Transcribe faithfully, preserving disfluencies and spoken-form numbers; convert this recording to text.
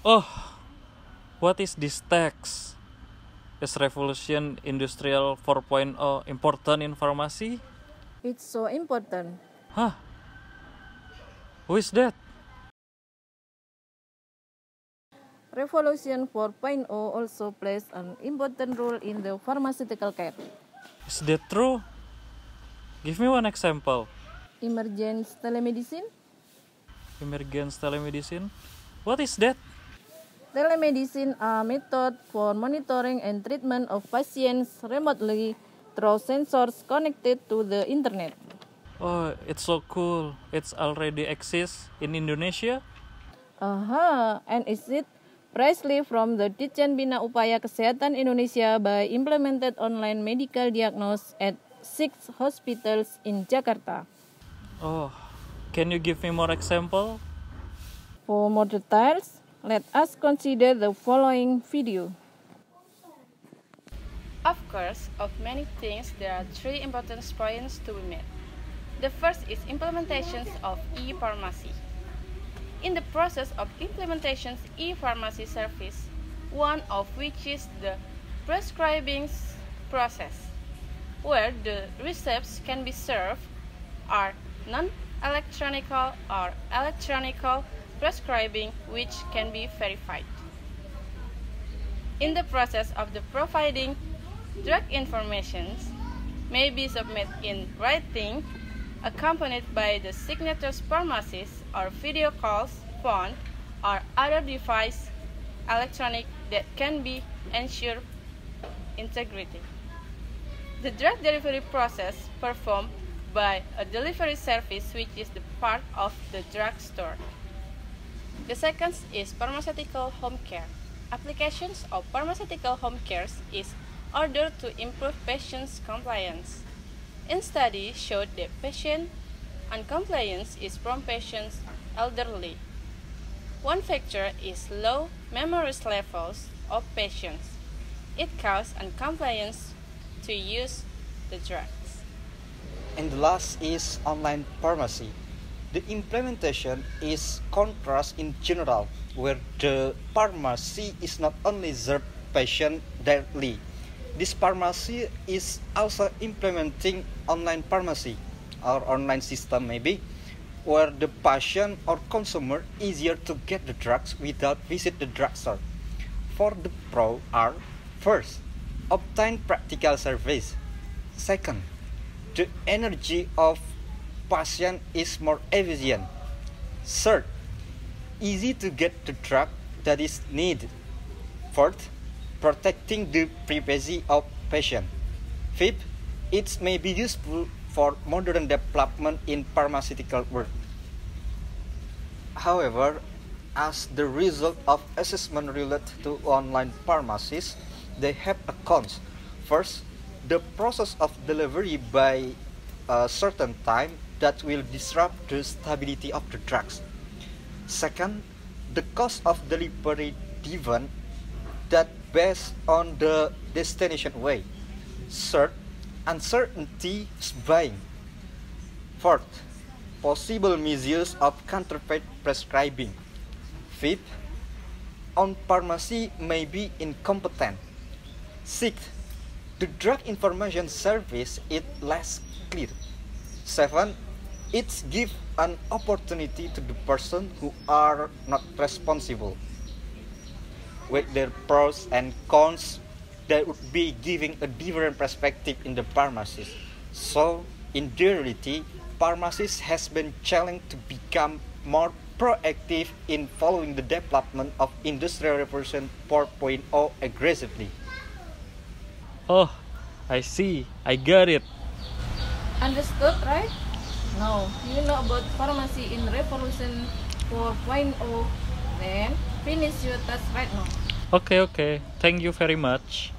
Oh, what is this text? Is Revolution Industrial four point oh important in pharmacy? It's so important. Huh? Who is that? Revolution four point oh also plays an important role in the pharmaceutical care. Is that true? Give me one example. Emergence telemedicine. Emergence telemedicine? What is that? Telemedicine, a method for monitoring and treatment of patients remotely through sensors connected to the internet. Oh, it's so cool. It's already exists in Indonesia. Aha, uh-huh. And is it precisely from the Ditjen Bina Upaya Kesehatan Indonesia by implemented online medical diagnosis at six hospitals in Jakarta. Oh, can you give me more example? For more details, let us consider the following video. Of course, of many things, there are three important points to be made. The first is implementations of e-pharmacy. In the process of implementations e-pharmacy service, one of which is the prescribing process, where the recepts can be served are non-electronical or electronical prescribing, which can be verified. In the process of the providing, drug information may be submitted in writing, accompanied by the signatures pharmacists or video calls, phone, or other device electronic that can be ensure integrity. The drug delivery process performed by a delivery service, which is the part of the drugstore. The second is pharmaceutical home care. Applications of pharmaceutical home care is ordered to improve patients' compliance. In study showed that patient noncompliance is from patients elderly. One factor is low memory levels of patients. It causes noncompliance to use the drugs. And the last is online pharmacy. The implementation is contrast in general, where the pharmacy is not only serve patient directly. This pharmacy is also implementing online pharmacy or online system maybe, where the patient or consumer easier to get the drugs without visit the drugstore. For the pro are first, obtain practical service. Second, the energy of patient is more efficient. Third, easy to get the drug that is needed. Fourth, protecting the privacy of patient. Fifth, it may be useful for modern development in pharmaceutical work. However, as the result of assessment related to online pharmacies, they have a cons. First, the process of delivery by a certain time that will disrupt the stability of the drugs. Second, the cost of delivery given that based on the destination way. Third, uncertainty buying. Fourth, possible misuse of counterfeit prescribing. Fifth, on pharmacy may be incompetent. Sixth, the drug information service is less clear. Seven, it gives an opportunity to the person who are not responsible. With their pros and cons, they would be giving a different perspective in the pharmacies. So, in reality, pharmacies has been challenged to become more proactive in following the development of Industrial Revolution four point oh aggressively. Oh, I see. I got it. Understood, right? Now, you know about pharmacy in Revolution four point oh, then finish your task right now. Okay, okay. Thank you very much.